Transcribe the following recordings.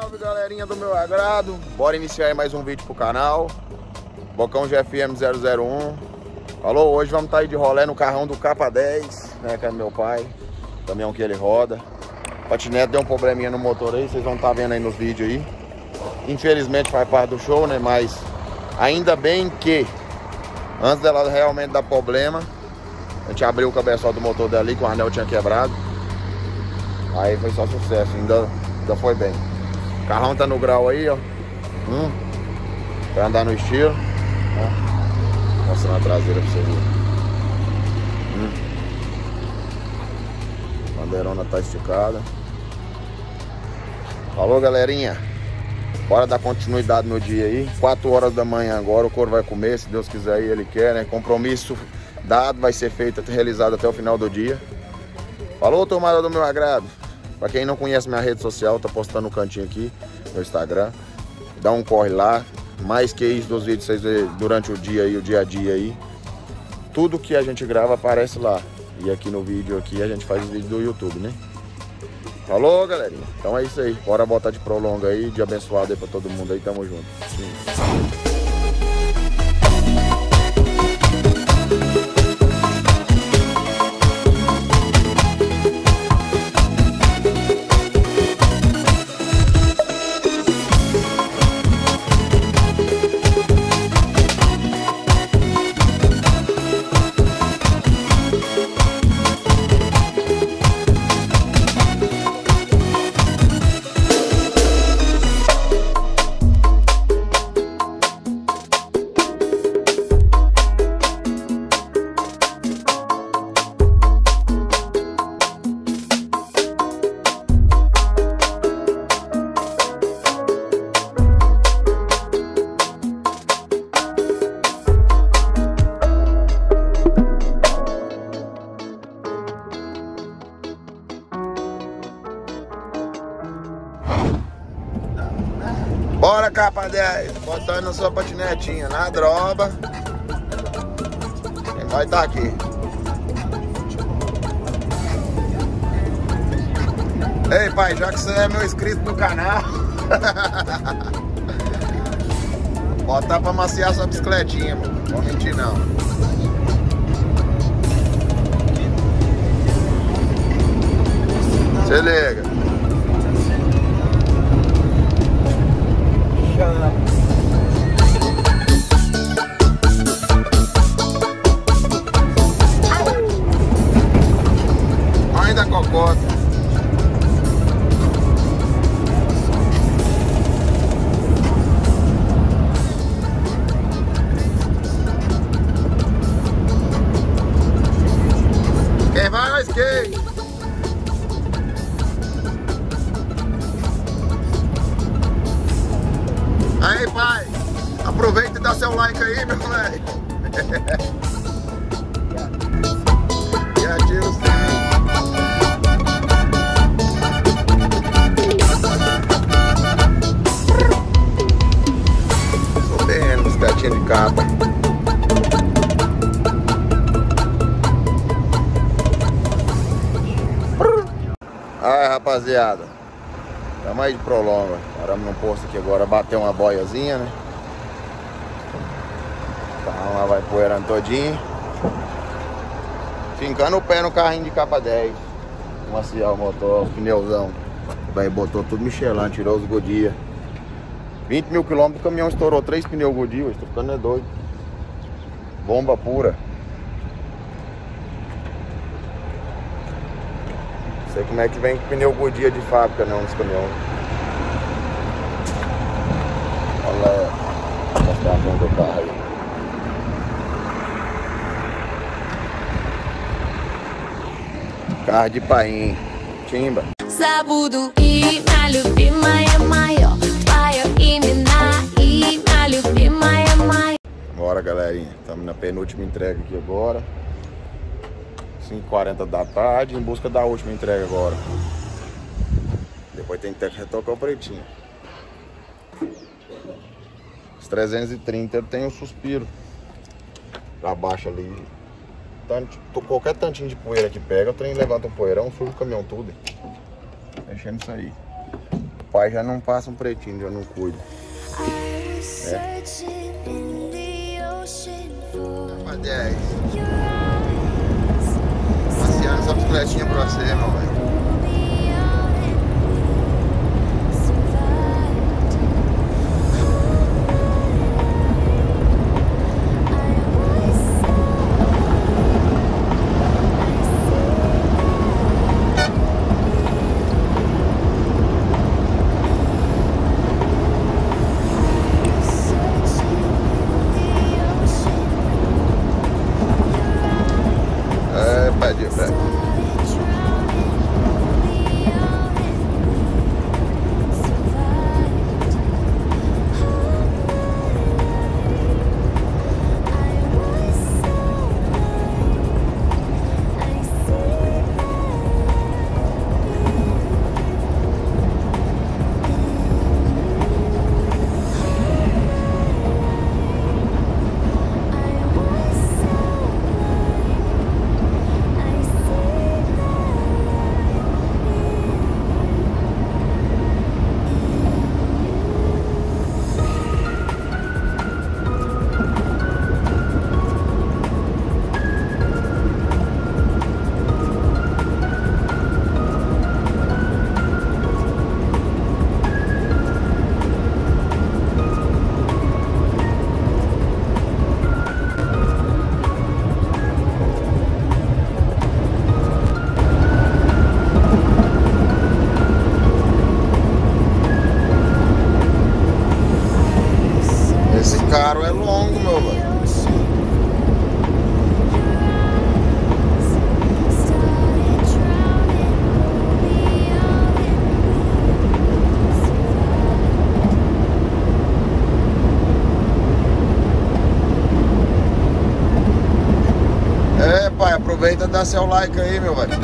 Salve galerinha do meu agrado, bora iniciar aí mais um vídeo pro canal Bocão GFM001. Falou, hoje vamos estar aí de rolê no carrão do K10, né, que é do meu pai, caminhão que ele roda. O patinete deu um probleminha no motor aí, vocês vão estar vendo aí nos vídeos aí. Infelizmente faz parte do show, né, mas ainda bem que antes dela realmente dar problema, a gente abriu o cabeçal do motor dela ali, que o anel tinha quebrado. Aí foi só sucesso, ainda foi bem. O carrão tá no grau aí, ó. Vai andar no estilo. Ó. Mostrando a traseira pra você ver. A bandeirona tá esticada. Falou, galerinha. Bora dar continuidade no dia aí. 4 horas da manhã agora, o couro vai comer, se Deus quiser aí, ele quer, né? Compromisso dado, vai ser feito, realizado até o final do dia. Falou, tomada do meu agrado. Pra quem não conhece minha rede social, tá postando no cantinho aqui, meu Instagram. Dá um corre lá. Mais que isso dos vídeos, vocês vê durante o dia aí, o dia a dia aí. Tudo que a gente grava aparece lá. E aqui no vídeo aqui a gente faz os vídeos do YouTube, né? Falou, galerinha. Então é isso aí. Bora botar de prolonga aí, de abençoado aí pra todo mundo aí. Tamo junto. Sim. Bora, K10, botando sua patinetinha na droba. Quem vai estar aqui? Ei, pai, já que você é meu inscrito no canal, botar pra maciar sua bicicletinha, mano. Não vou mentir, não. Se liga. Ainda cocota. Quem vai mais quem? Aí, pai, aproveita e dá seu like aí, meu velho. E ativa o sininho. Sou bem, uns gatinhos de capa. Ai, rapaziada. Tá mais de prolonga. Paramos num posto aqui agora, bateu uma boiazinha, né? Então lá vai poeirando todinho. Fincando o pé no carrinho de K10. Maciar o motor, o pneuzão. Daí botou tudo Michelin, tirou os Godia. 20 mil quilômetros, o caminhão estourou 3 pneus Godia, estou ficando é doido. Bomba pura. Não sei como é que vem com pneu Godia de fábrica não, nos caminhões. Olha lá, vou mostrar a mão do carro aí. Carro de painho, Timba. Sabudo e na lupima é maior. Pai e mina e na lupima é maior. Bora, galerinha, estamos na penúltima entrega aqui agora. 5h40 da tarde, em busca da última entrega agora. Depois tem que retocar o pretinho. Os 330 tem um suspiro pra baixo ali. Qualquer tantinho de poeira que pega, o trem levanta um poeirão, surge o caminhão tudo. Deixando isso aí. pai já não passa um pretinho, já não cuida. É. K10. Passeando essa bicicletinha pra você, meu velho. É longo, meu velho. É, pai, aproveita e dá seu like aí, meu velho.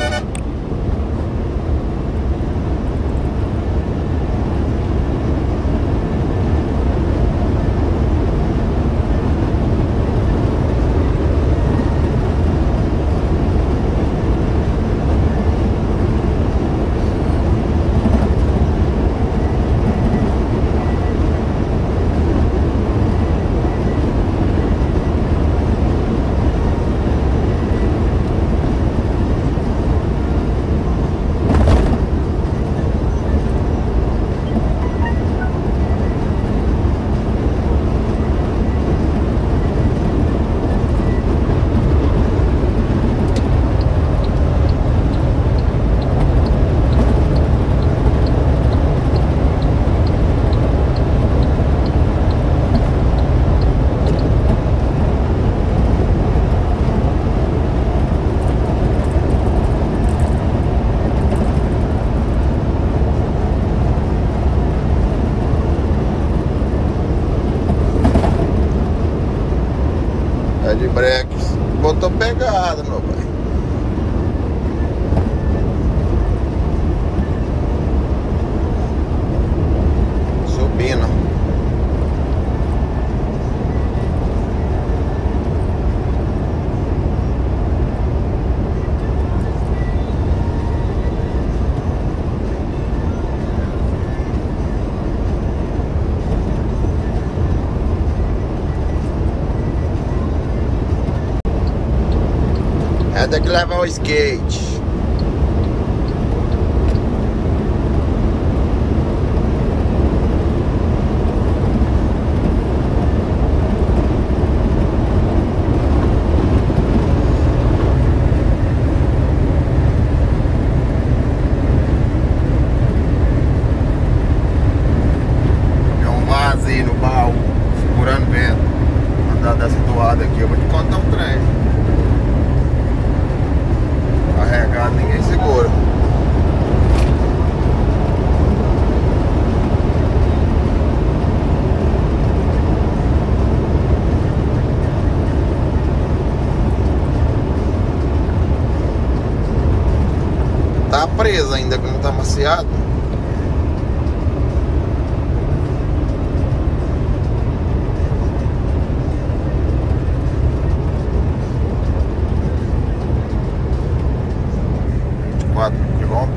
De breques, botou pegada, meu pai. Subindo. Tem que levar o skate. É um vazio no baú, segurando o vento. Andar dessa toada aqui, eu vou te contar um trem. Carregado, ninguém segura. Tá presa ainda, que não tá maciado. De volta.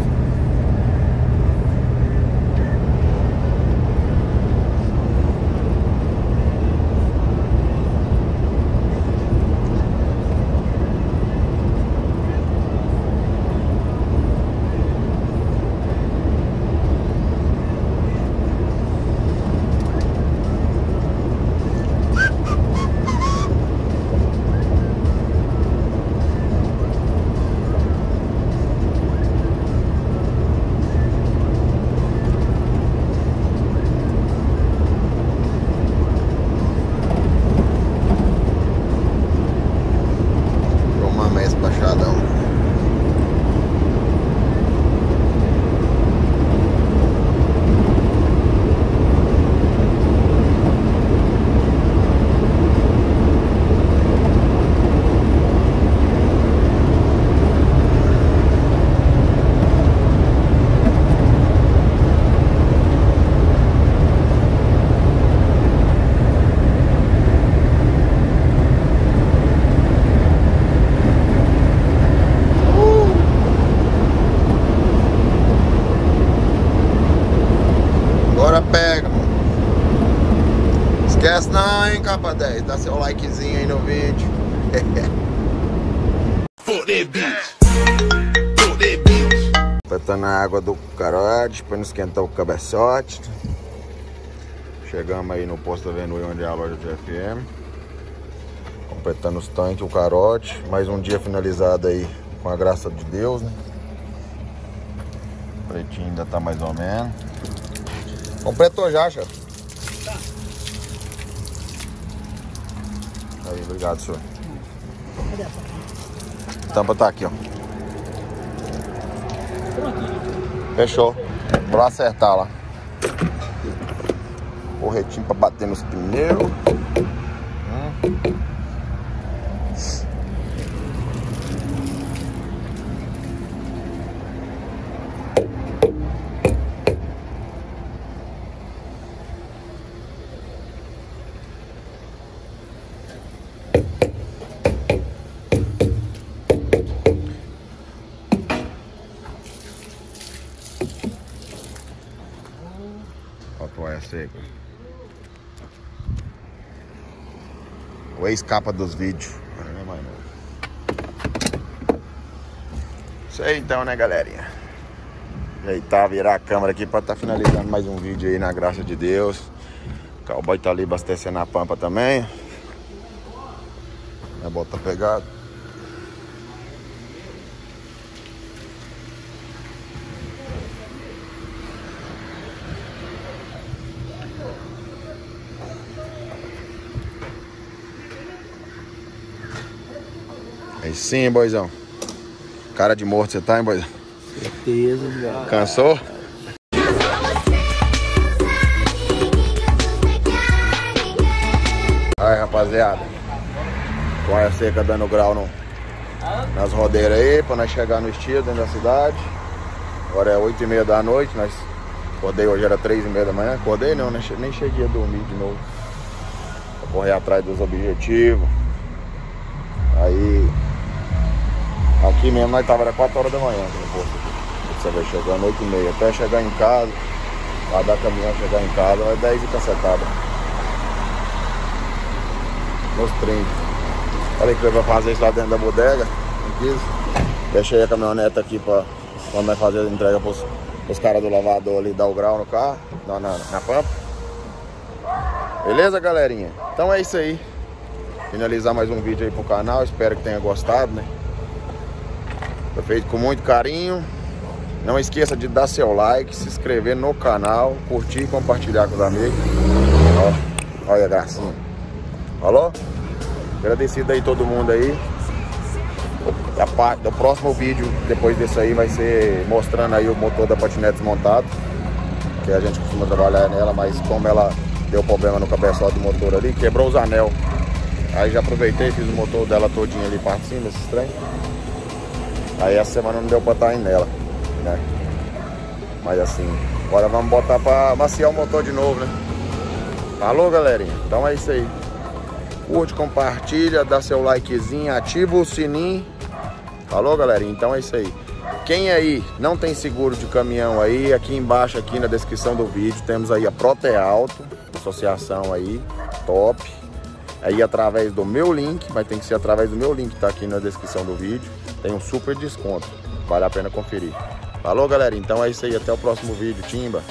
K10, dá seu likezinho aí no vídeo. Tá na água do carote para não esquentar o cabeçote. Chegamos aí no posto da Vênue, onde é a loja de GFM. Completando os tanques, o carote. Mais um dia finalizado aí, com a graça de Deus, né? O pretinho ainda tá mais ou menos. Completou já, chefe? Tá. Aí, obrigado, senhor. Cadê a tampa? A tampa tá aqui, ó. Fechou. Vou lá acertar lá. Corretinho pra bater nos pneus. Toalha seca. O ex-capa dos vídeos. Isso aí então, né, galerinha? Ajeitar, virar a câmera aqui pra tá finalizando mais um vídeo aí, na graça de Deus. O cowboy tá ali abastecendo a pampa também. Minha bota pegada. Aí sim, boizão. Cara de morto você tá, hein, boizão? Certeza, cara. Cansou? Aí, rapaziada. Toalha seca dando grau nas rodeiras aí, pra nós chegar no estilo dentro da cidade. Agora é 8h30 da noite, nós acordei hoje, era 3h30 da manhã. Acordei não, nem cheguei a dormir de novo. Pra correr atrás dos objetivos. Aí, aqui mesmo nós tava, era 4 horas da manhã no posto aqui. Você vai chegando 8h30, até chegar em casa, lá dar caminhão, chegar em casa, vai 10 e cacetada. Nos 30. Falei que eu ia fazer isso lá dentro da bodega, não quis. Deixei a caminhoneta aqui pra quando nós fazer a entrega pros caras do lavador ali, dar o grau no carro, na pampa. Beleza, galerinha? Então é isso aí. Finalizar mais um vídeo aí pro canal, espero que tenha gostado, né? Foi feito com muito carinho. Não esqueça de dar seu like, se inscrever no canal, curtir e compartilhar com os amigos. Ó, olha a gracinha. Falou? Agradecido aí todo mundo aí. E a parte do próximo vídeo, depois desse aí, vai ser mostrando aí o motor da patinete desmontado, que a gente costuma trabalhar nela, mas como ela deu problema no cabeçote do motor ali, quebrou os anel. Aí já aproveitei, fiz o motor dela todinho ali para cima, esses trem. Aí essa semana não deu pra estar indo nela, né? Mas assim, agora vamos botar pra maciar o motor de novo, né? Falou, galerinha? Então é isso aí. Curte, compartilha, dá seu likezinho, ativa o sininho. Falou, galerinha? Então é isso aí. Quem aí não tem seguro de caminhão aí, aqui embaixo, aqui na descrição do vídeo, temos aí a Proteauto, associação aí, top. Aí através do meu link, mas tem que ser através do meu link, tá aqui na descrição do vídeo. Tem um super desconto, vale a pena conferir. Falou, galera, então é isso aí, até o próximo vídeo, Timba.